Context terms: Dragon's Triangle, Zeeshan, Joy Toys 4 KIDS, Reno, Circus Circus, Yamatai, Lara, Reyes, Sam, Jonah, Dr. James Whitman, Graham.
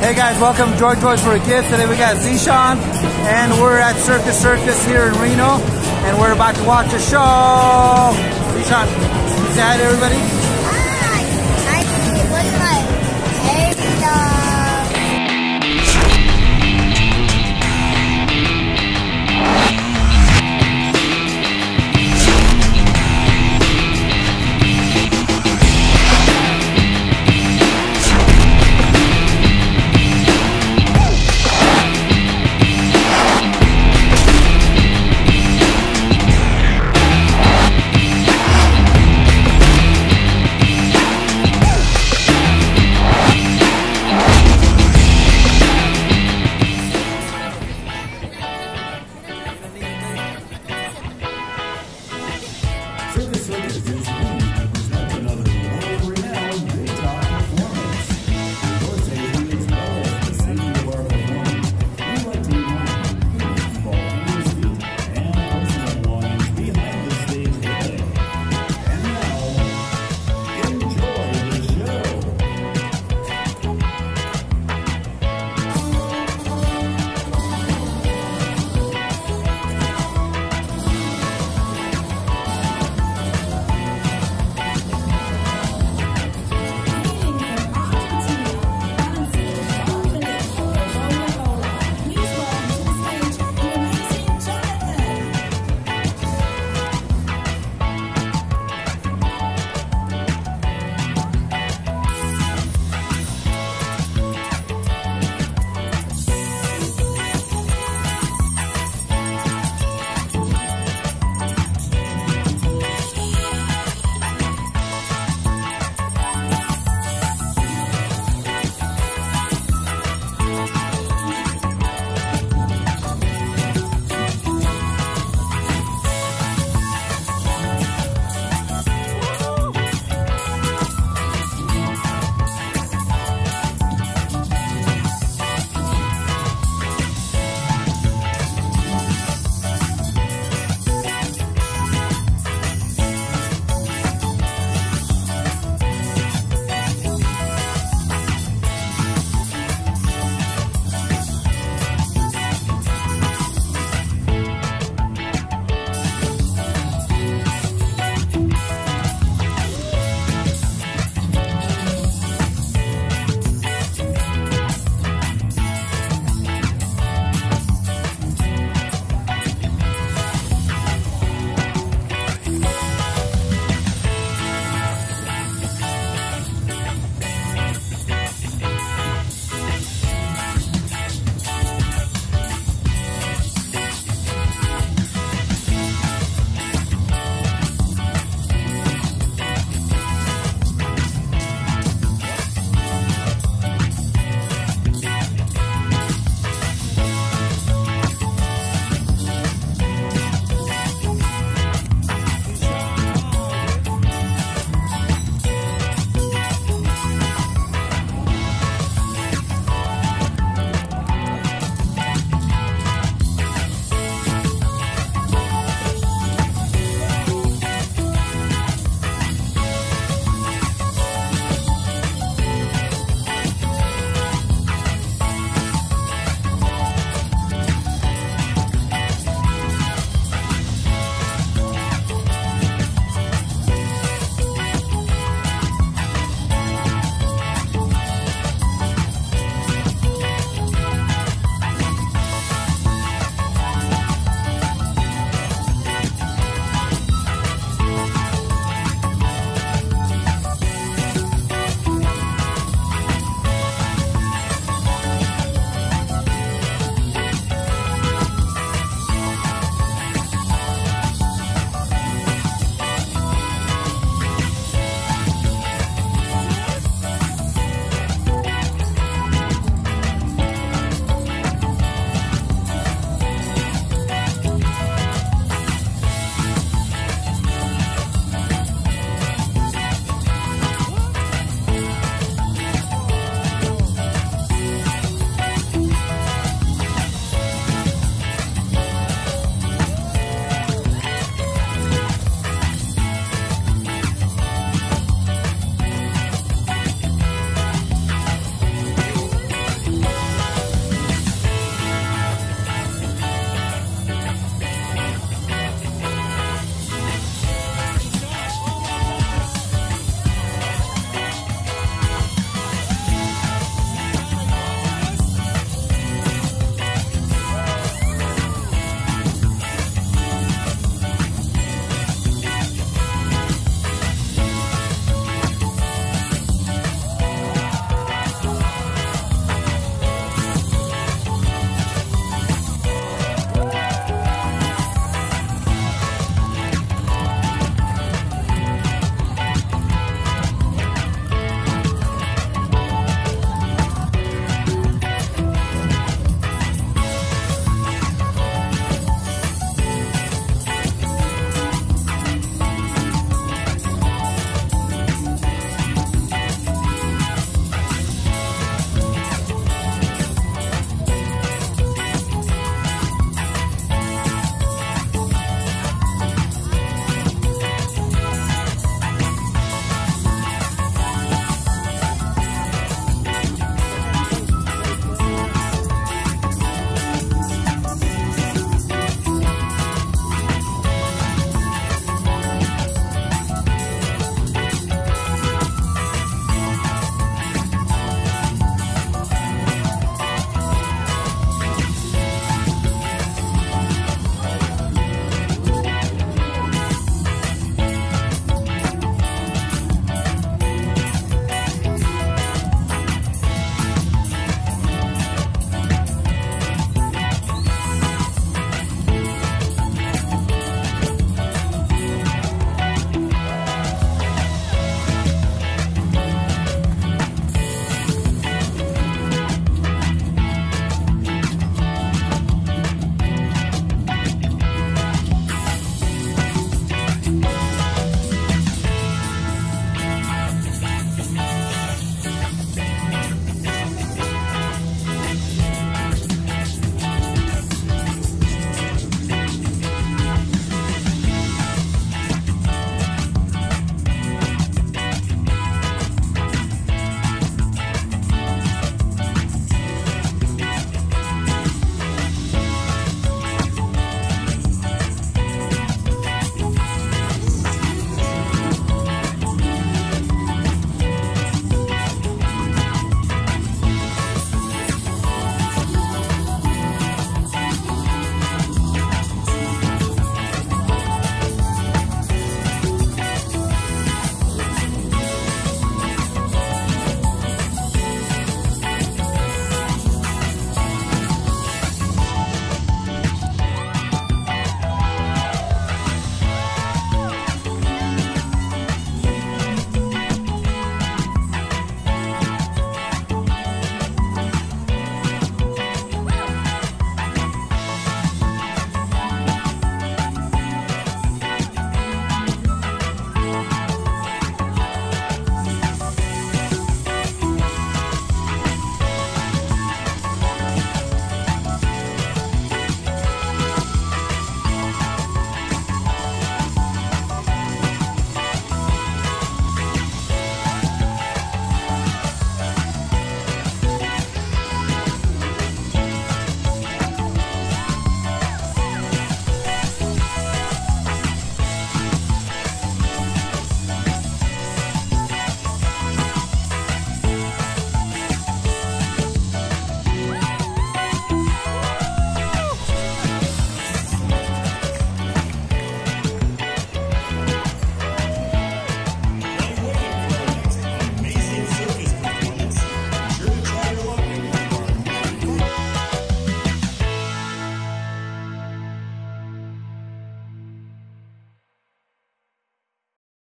Hey guys, welcome to Joy Toys 4 KIDS. Today we got Zeeshan and we're at Circus Circus here in Reno and we're about to watch a show. Zeeshan, say hi to everybody.